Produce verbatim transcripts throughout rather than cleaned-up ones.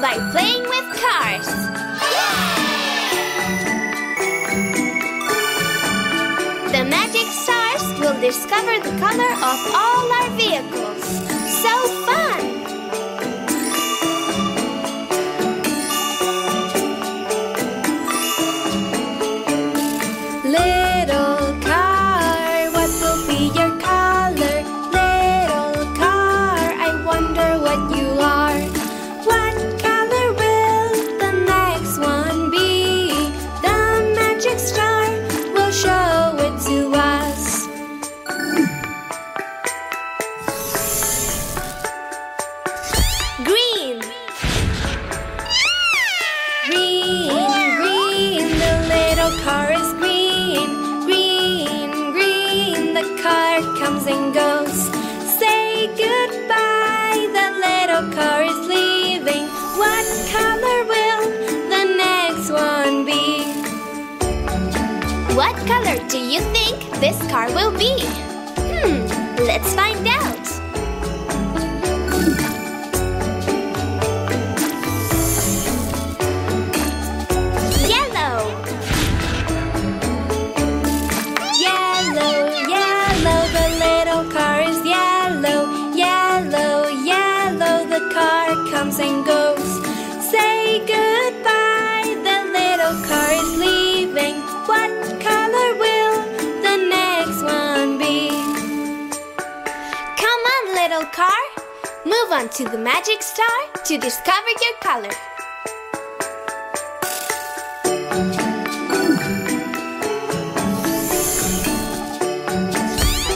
by playing with cars. Yay! The magic stars will discover the color of all our vehicles. So fun! What color do you think this car will be? Hmm, let's find out. Yellow. Yellow, yellow, the little car is yellow. Yellow, yellow, the car comes and goes. Say goodbye, the little car is leaving. What color will the next one be? Come on, little car. Move on to the magic star to discover your color.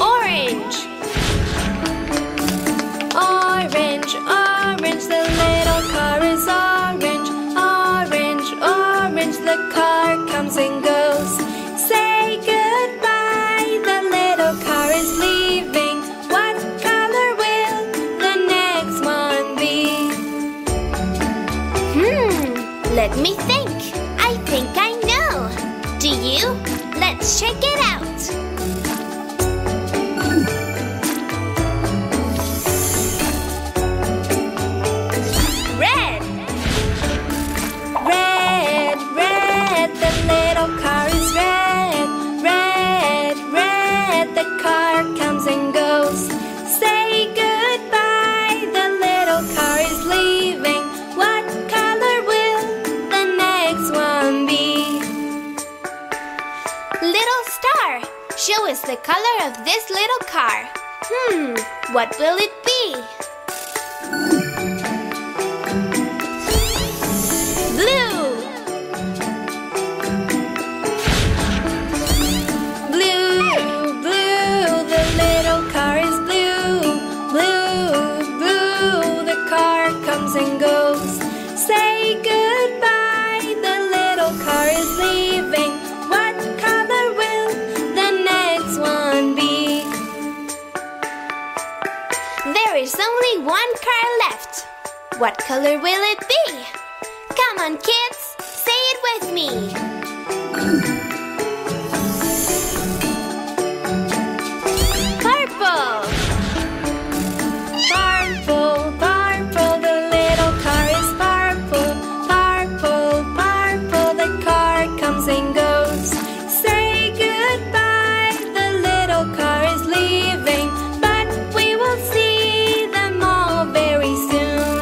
Orange. Orange, orange, the little car is orange. Orange, orange, the car comes and goes. Let me think. I think I know. Do you? Let's check it out. Red. Red, red, the little car is red. Red, red, the car comes and goes. Say goodbye, the little car is leaving. What color will the next one be? Little star, show us the color of this little car. Hmm, what will it be? Blue. Blue, blue, the little car is blue. Blue, blue, the car comes and goes. Say goodbye, the little car is leaving. What color will the next one be? There is only one car left. What color will it be? Come on, kids, say it with me. Purple. Purple, purple, the little car is purple. Purple, purple, the car comes and goes. Say goodbye, the little car is leaving. But we will see them all very soon.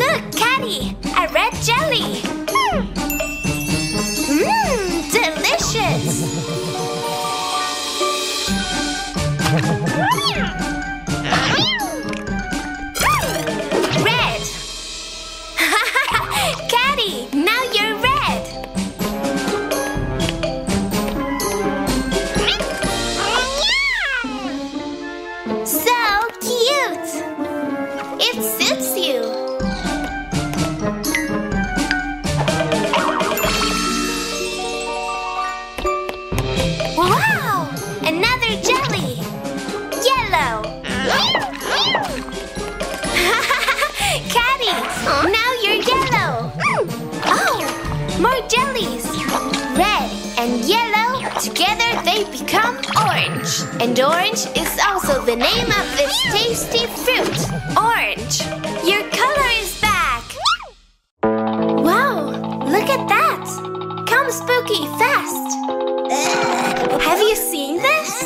Look, Catty, a red jelly. Mmm, delicious. Red. Catty, now you're red. So cute. It suits you. Wow! Another jelly! Yellow! Catty! Now you're yellow! Oh! More jellies! Red and yellow, together they become orange. And orange is also the name of this tasty fruit. Orange, your color is back. Wow, look at that. Come, Spooky, fast. Have you seen this?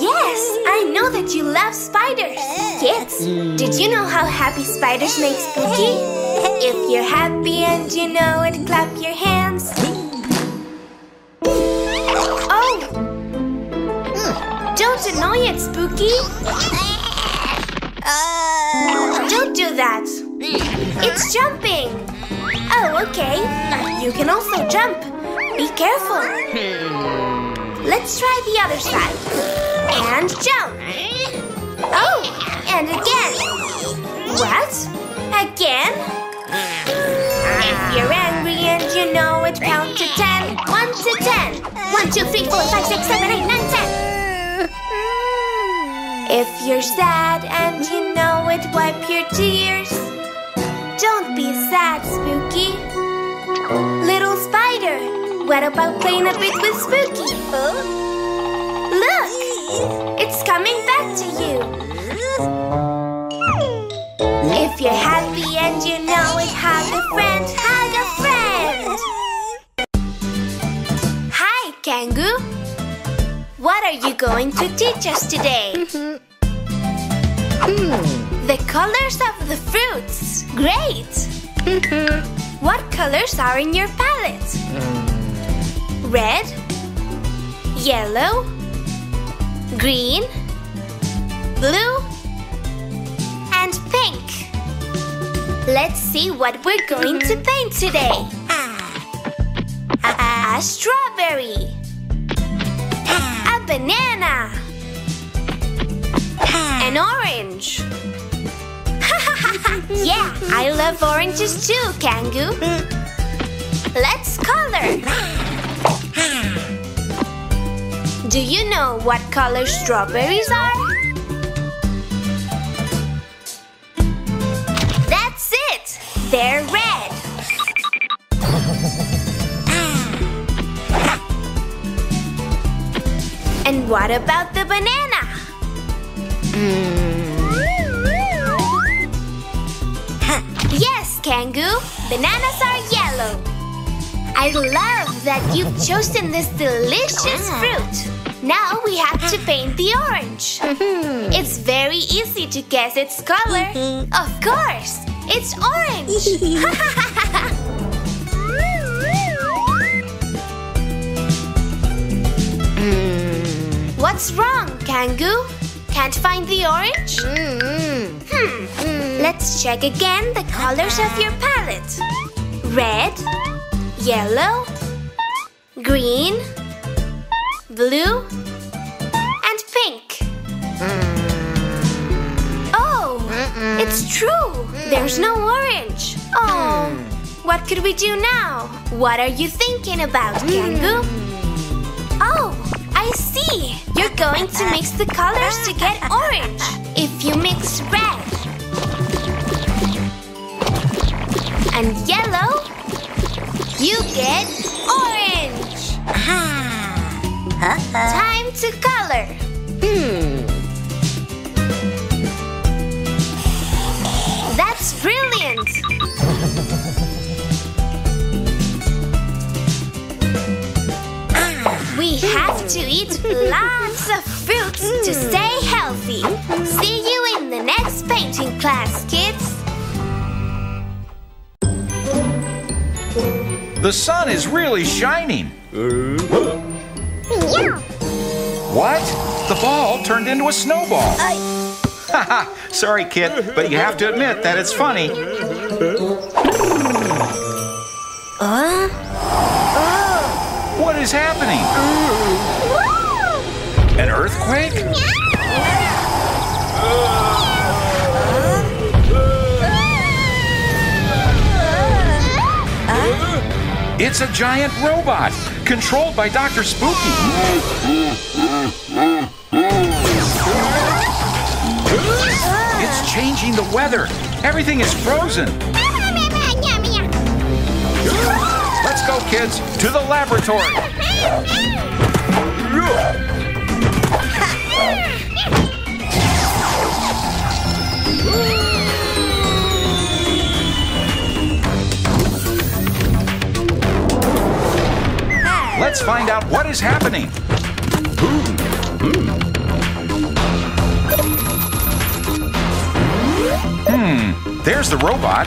Yes, I know that you love spiders. Kids, did you know how happy spiders make Spooky? If you're happy and you know it, clap your hands. Oh! Don't annoy it, Spooky! Uh, Don't do that! It's jumping! Oh, okay. You can also jump. Be careful. Let's try the other side. And jump! Oh! And again! What? Again? If you're angry and you know it, count to ten. One to ten. One, two, three, four, five, six, seven, eight, nine, ten. If you're sad and you know it, wipe your tears. Don't be sad, Spooky. Little spider, what about playing a bit with Spooky? Look, it's coming back to you. If you're happy and you know it, hug a friend, hug a friend. Hi, Kangoo. What are you going to teach us today? Mm-hmm. Mm. The colors of the fruits. Great! Mm-hmm. What colors are in your palette? Mm. Red, yellow, green, blue, and pink. Let's see what we're going to paint today. A, a strawberry. Banana. An orange. Yeah, I love oranges too, Kangoo. Let's color. Do you know what color strawberries are? That's it. They're red. And what about the banana? Mm. Huh. Yes, Kangoo! Bananas are yellow! I love that you've chosen this delicious fruit! Now we have to paint the orange! Mm-hmm. It's very easy to guess its color! Mm-hmm. Of course! It's orange! What's wrong, Kangoo? Can't find the orange? Mm-hmm. Hmm. Mm. Let's check again the colors of your palette. Red, yellow, green, blue, and pink. Mm. Oh, Mm-mm. It's true. Mm. There's no orange. Oh, mm. What could we do now? What are you thinking about, Kangoo? Mm. Oh. I see! You're going to mix the colors to get orange. If you mix red and yellow, you get orange! Time to color! Hmm. That's brilliant! We have to eat lots of fruits to stay healthy. See you in the next painting class, kids. The sun is really shining. Yeah. What? The ball turned into a snowball. Haha, I... sorry, Kit, but you have to admit that it's funny. Uh? What is happening? An earthquake? It's a giant robot controlled by Doctor Spooky. It's changing the weather. Everything is frozen. Let's go, kids, to the laboratory. Let's find out what is happening. Hmm, there's the robot.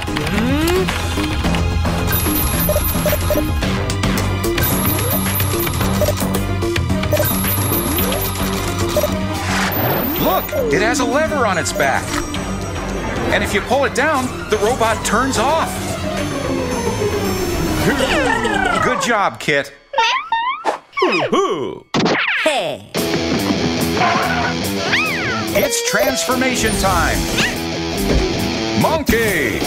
Look, it has a lever on its back. And if you pull it down, the robot turns off. Good job, Kit. Woohoo! Hey! It's transformation time! Monkey!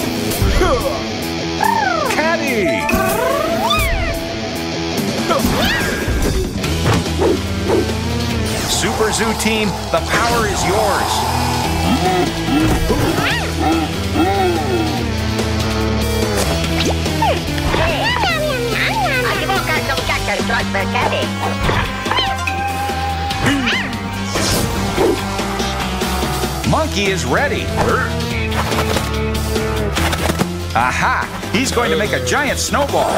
Catty! Super Zoo Team, the power is yours! Monkey is ready! Aha! He's going to make a giant snowball.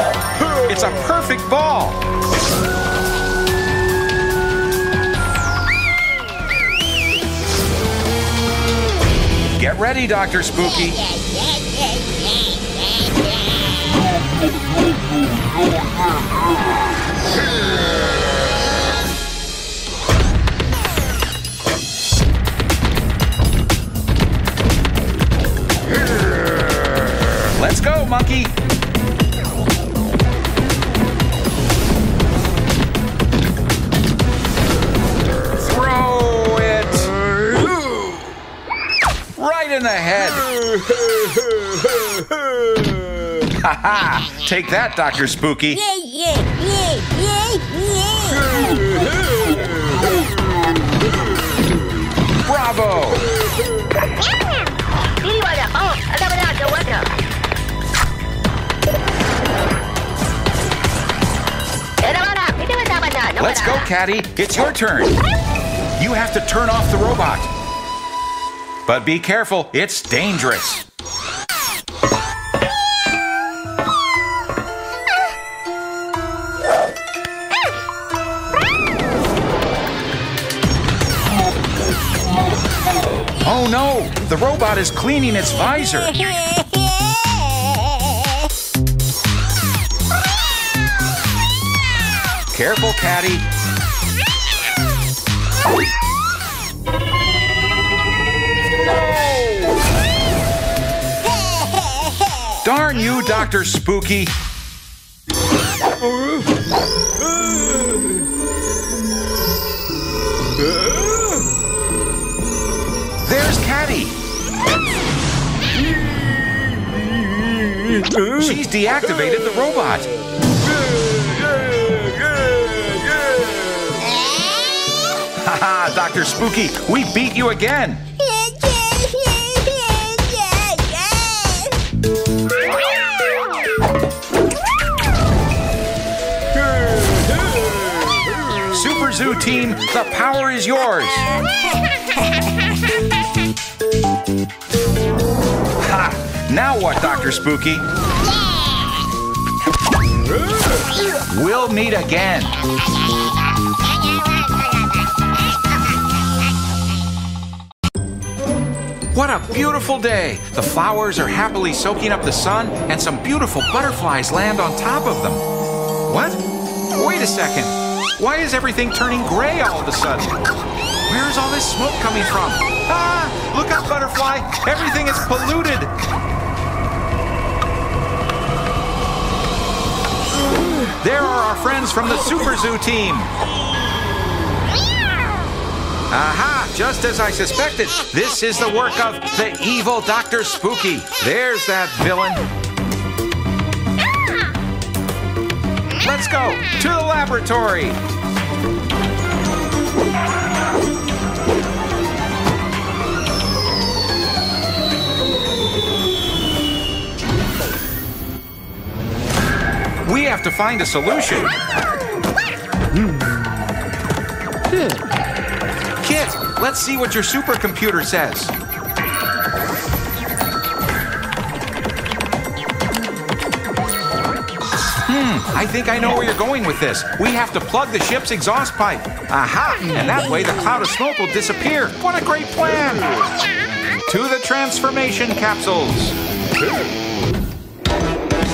It's a perfect ball. Get ready, Doctor Spooky. Let's go, Monkey! Throw it! Right in the head! Ha ha! Take that, Doctor Spooky! Yeah, yeah, yeah, yeah, yeah. Bravo! Let's go, Catty. It's your turn. You have to turn off the robot. But be careful, it's dangerous. Oh no, the robot is cleaning its visor. Careful, Catty. Darn you, Doctor Spooky. There's Catty. She's deactivated the robot. Haha, Doctor Spooky, we beat you again! Super Zoo Team, the power is yours! Ha! Now what, Doctor Spooky? We'll meet again! What a beautiful day! The flowers are happily soaking up the sun, and some beautiful butterflies land on top of them. What? Wait a second. Why is everything turning gray all of a sudden? Where is all this smoke coming from? Ah! Look out, butterfly! Everything is polluted! There are our friends from the Super Zoo Team! Aha! Just as I suspected, this is the work of the evil Doctor Spooky. There's that villain. Let's go to the laboratory. We have to find a solution. Kit! Let's see what your supercomputer says. Hmm, I think I know where you're going with this. We have to plug the ship's exhaust pipe. Aha! And that way the cloud of smoke will disappear. What a great plan! To the transformation capsules.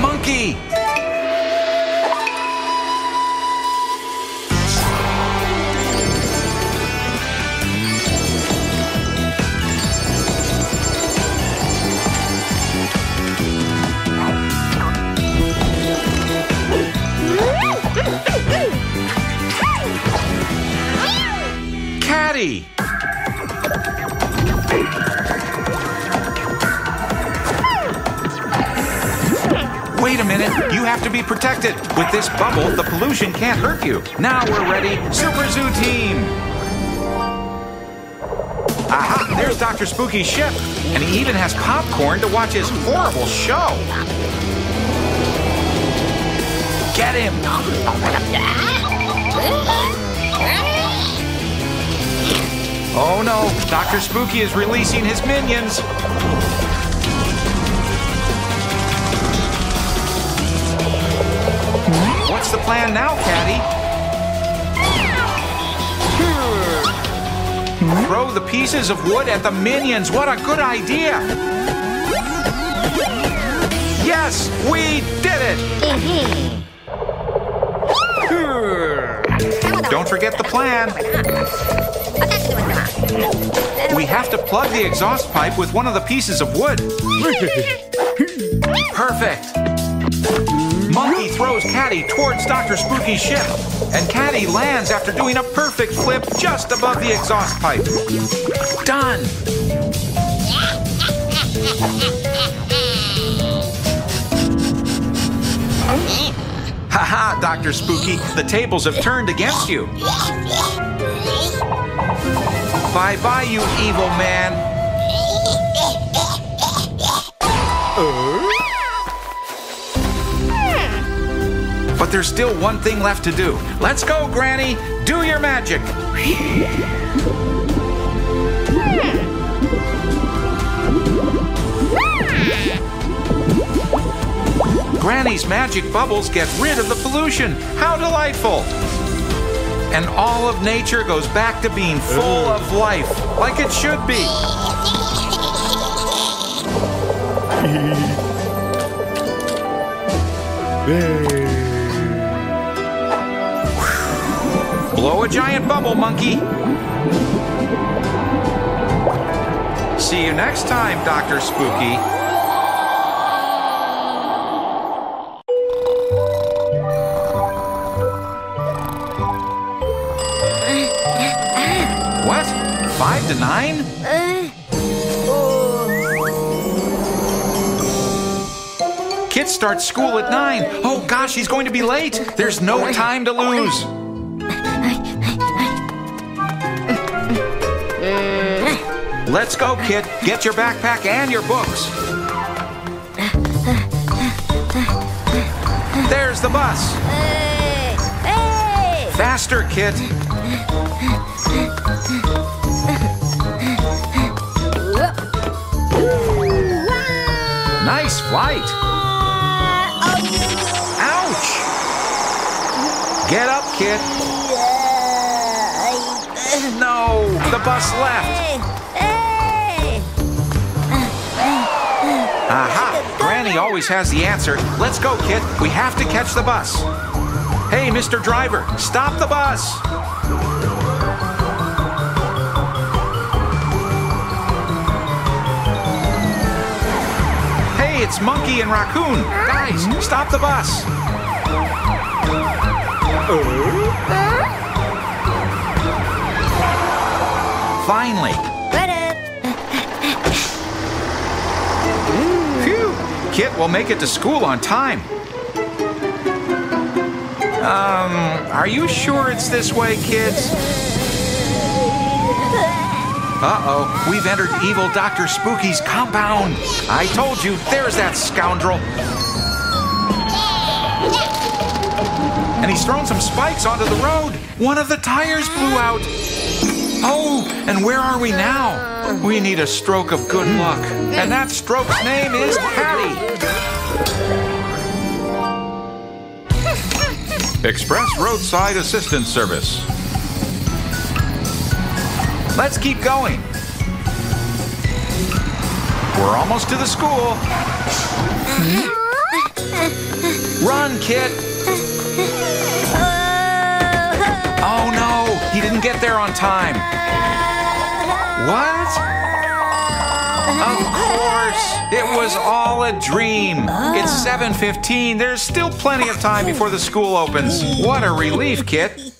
Monkey! Catty! Wait a minute, you have to be protected. With this bubble, the pollution can't hurt you. Now we're ready, Super Zoo Team! Aha, there's Doctor Spooky's ship. And he even has popcorn to watch his horrible show. Get him! Oh no, Doctor Spooky is releasing his minions. What's the plan now, Catty? Throw the pieces of wood at the minions. What a good idea! Yes, we did it! Don't forget the plan. We have to plug the exhaust pipe with one of the pieces of wood. Perfect! Monkey throws Catty towards Doctor Spooky's ship, and Catty lands after doing a perfect flip just above the exhaust pipe. Done! Haha, Doctor Spooky, the tables have turned against you. Bye-bye, you evil man. Uh? But there's still one thing left to do. Let's go, Granny! Do your magic! Granny's magic bubbles get rid of the pollution. How delightful! And all of nature goes back to being full of life, like it should be. Blow a giant bubble, Monkey. See you next time, Doctor Spooky. What? Five to nine? Kit starts school at nine. Oh gosh, he's going to be late. There's no time to lose. Let's go, Kit. Get your backpack and your books. There's the bus. Faster, Kit. Nice flight. Ouch! Get up, Kit. No, the bus left. Aha! Granny always has the answer. Let's go, Kit. We have to catch the bus. Hey, Mister Driver, stop the bus! Hey, it's Monkey and Raccoon. Guys, stop the bus! Finally! Kit will make it to school on time. Um, are you sure it's this way, kids? Uh-oh, we've entered evil Doctor Spooky's compound. I told you, there's that scoundrel. And he's thrown some spikes onto the road. One of the tires blew out. Oh, and where are we now? We need a stroke of good luck. And that stroke's name is Catty. Express Roadside Assistance Service. Let's keep going. We're almost to the school. Run, Kit. Oh no, he didn't get there on time. What? Of course, it was all a dream. It's seven fifteen, there's still plenty of time before the school opens. What a relief, Kit.